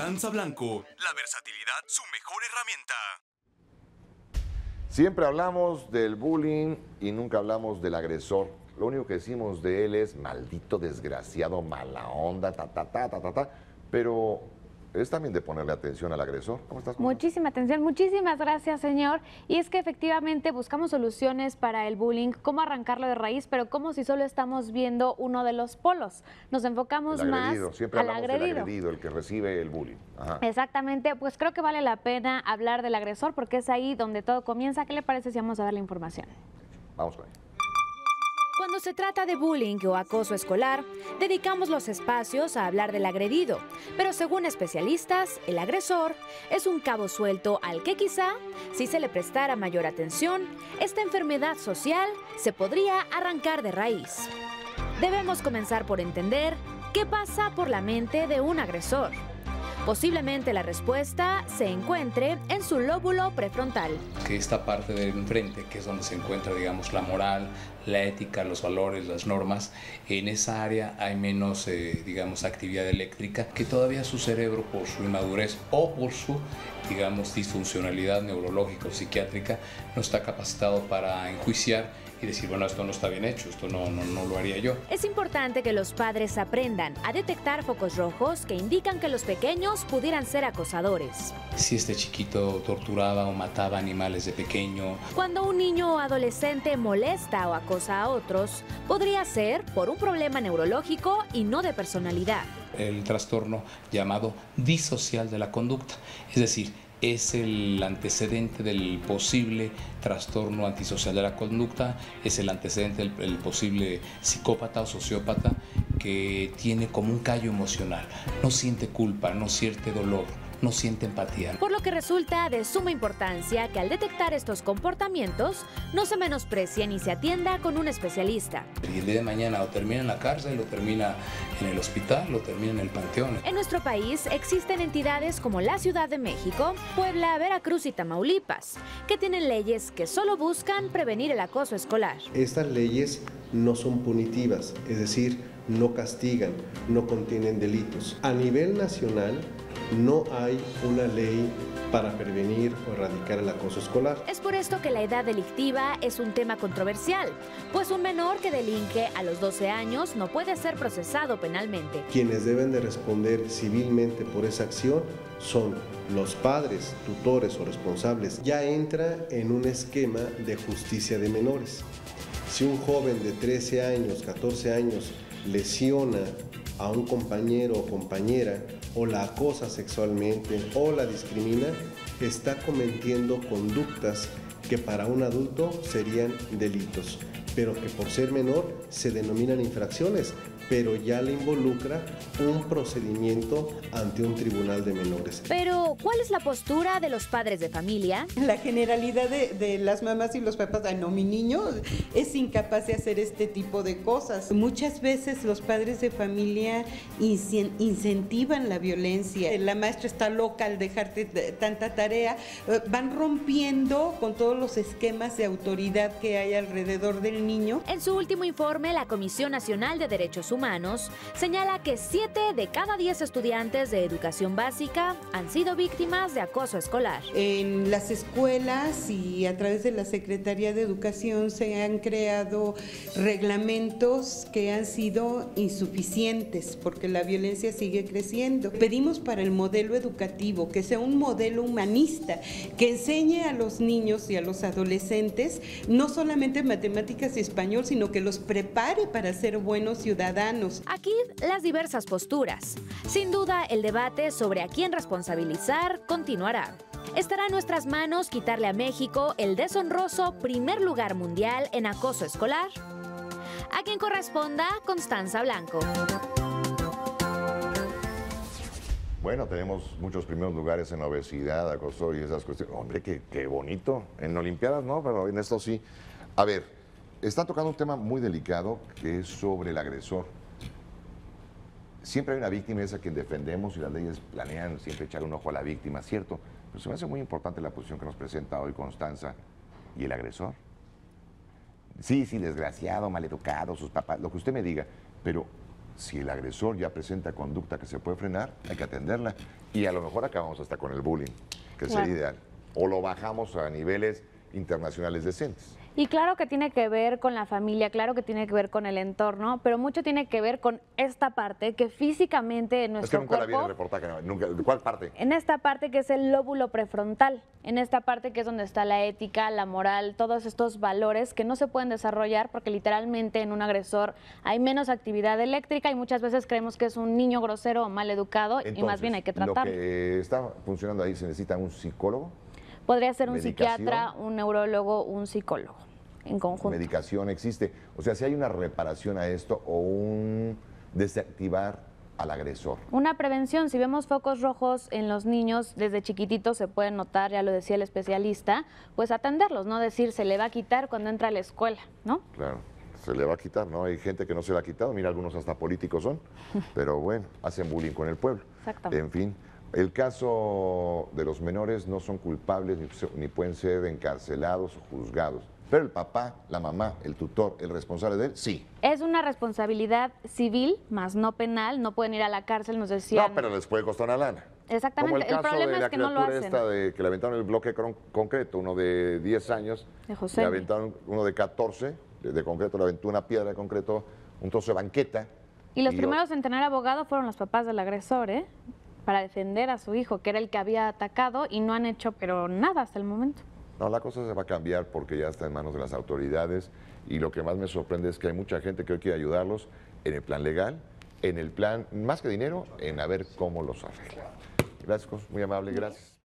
Constanza Blanco, la versatilidad, su mejor herramienta. Siempre hablamos del bullying y nunca hablamos del agresor. Lo único que decimos de él es maldito, desgraciado, mala onda, ta, ta, ta, ta, ta, ta. Pero es también de ponerle atención al agresor. ¿Cómo estás? Muchísima atención, muchísimas gracias, señor. Y es que efectivamente buscamos soluciones para el bullying, cómo arrancarlo de raíz, pero como si solo estamos viendo uno de los polos. Nos enfocamos más al agredido, el que recibe el bullying. Ajá. Exactamente, pues creo que vale la pena hablar del agresor porque es ahí donde todo comienza. ¿Qué le parece si vamos a dar la información? Vamos con ello. Cuando se trata de bullying o acoso escolar, dedicamos los espacios a hablar del agredido, pero según especialistas, el agresor es un cabo suelto al que quizá, si se le prestara mayor atención, esta enfermedad social se podría arrancar de raíz. Debemos comenzar por entender qué pasa por la mente de un agresor. Posiblemente la respuesta se encuentre en su lóbulo prefrontal. Que esta parte del enfrente, que es donde se encuentra, digamos, la moral, la ética, los valores, las normas, en esa área hay menos, digamos, actividad eléctrica, que todavía su cerebro, por su inmadurez o por su, digamos, disfuncionalidad neurológica o psiquiátrica, no está capacitado para enjuiciar y decir, bueno, esto no está bien hecho, esto no lo haría yo. Es importante que los padres aprendan a detectar focos rojos que indican que los pequeños pudieran ser acosadores. Si este chiquito torturaba o mataba animales de pequeño. Cuando un niño o adolescente molesta o acosa a otros, podría ser por un problema neurológico y no de personalidad. El trastorno llamado disocial de la conducta, es decir, es el antecedente del posible trastorno antisocial de la conducta, es el antecedente del posible psicópata o sociópata que tiene como un callo emocional, no siente culpa, no siente dolor, no siente empatía. Por lo que resulta de suma importancia que al detectar estos comportamientos no se menosprecien y se atienda con un especialista. Y el día de mañana o termina en la cárcel, o termina en el hospital, o termina en el panteón. En nuestro país existen entidades como la Ciudad de México, Puebla, Veracruz y Tamaulipas, que tienen leyes que solo buscan prevenir el acoso escolar. Estas leyes no son punitivas, es decir, no castigan, no contienen delitos. A nivel nacional, no hay una ley para prevenir o erradicar el acoso escolar. Es por esto que la edad delictiva es un tema controversial, pues un menor que delinque a los 12 años no puede ser procesado penalmente. Quienes deben de responder civilmente por esa acción son los padres, tutores o responsables. Ya entra en un esquema de justicia de menores. Si un joven de 13 años, 14 años lesiona a un compañero o compañera, o la acosa sexualmente o la discrimina, está cometiendo conductas que para un adulto serían delitos, pero que por ser menor se denominan infracciones, pero ya le involucra un procedimiento ante un tribunal de menores. Pero, ¿cuál es la postura de los padres de familia? La generalidad de las mamás y los papás, ay no, mi niño es incapaz de hacer este tipo de cosas. Muchas veces los padres de familia incentivan la violencia. La maestra está loca al dejarte tanta tarea. Van rompiendo con todos los esquemas de autoridad que hay alrededor del niño. En su último informe, la Comisión Nacional de Derechos Humanos señala que 7 de cada 10 estudiantes de educación básica han sido víctimas de acoso escolar. En las escuelas y a través de la Secretaría de Educación se han creado reglamentos que han sido insuficientes porque la violencia sigue creciendo. Pedimos para el modelo educativo que sea un modelo humanista, que enseñe a los niños y a los adolescentes no solamente matemáticas y español, sino que los prepare para ser buenos ciudadanos. Aquí las diversas posturas. Sin duda, el debate sobre a quién responsabilizar continuará. Estará en nuestras manos quitarle a México el deshonroso primer lugar mundial en acoso escolar. A quien corresponda, Constanza Blanco. Bueno, tenemos muchos primeros lugares en obesidad, acoso y esas cuestiones. Hombre, qué bonito. En Olimpiadas no, pero en esto sí. A ver, está tocando un tema muy delicado que es sobre el agresor. Siempre hay una víctima, es a quien defendemos y las leyes planean siempre echar un ojo a la víctima, ¿cierto? Pero se me hace muy importante la posición que nos presenta hoy Constanza. ¿Y el agresor? Sí, desgraciado, maleducado, sus papás, lo que usted me diga, pero Si el agresor ya presenta conducta que se puede frenar, hay que atenderla. Y a lo mejor acabamos hasta con el bullying, que claro, sería ideal. O lo bajamos a niveles internacionales decentes. Y claro que tiene que ver con la familia, claro que tiene que ver con el entorno, pero mucho tiene que ver con esta parte que físicamente en nuestro cuerpo... Es que nunca la vi en el reportaje, no, nunca. ¿Cuál parte? En esta parte que es el lóbulo prefrontal, en esta parte que es donde está la ética, la moral, todos estos valores que no se pueden desarrollar porque literalmente en un agresor hay menos actividad eléctrica y muchas veces creemos que es un niño grosero o mal educado. Entonces, y más bien hay que tratarlo. Lo que está funcionando ahí, ¿se necesita un psicólogo? Podría ser un psiquiatra, un neurólogo, un psicólogo, en conjunto. Medicación existe. O sea, si hay una reparación a esto o un desactivar al agresor. Una prevención. Si vemos focos rojos en los niños desde chiquititos, se pueden notar, ya lo decía el especialista, pues atenderlos, no decir se le va a quitar cuando entra a la escuela, ¿no? Claro, se le va a quitar, ¿no? Hay gente que no se le ha quitado, mira, algunos hasta políticos son, pero bueno, hacen bullying con el pueblo. Exactamente. En fin. El caso de los menores no son culpables ni pueden ser encarcelados o juzgados. Pero el papá, la mamá, el tutor, el responsable de él, sí. Es una responsabilidad civil, más no penal. No pueden ir a la cárcel, nos decían. No, pero les puede costar una lana. Exactamente. Como el problema es que no lo hacen. Como el caso de la criatura esta de que le aventaron el bloque concreto, uno de 10 años. De José. Le aventaron uno de 14, de concreto, le aventó una piedra de concreto, un trozo de banqueta. Y los primeros en tener abogado fueron los papás del agresor, ¿eh? Para defender a su hijo, que era el que había atacado, y no han hecho pero nada hasta el momento. No, la cosa se va a cambiar porque ya está en manos de las autoridades y lo que más me sorprende es que hay mucha gente que hoy quiere ayudarlos en el plan legal, en el plan, más que dinero, en a ver cómo los arreglan. Gracias, muy amable, gracias.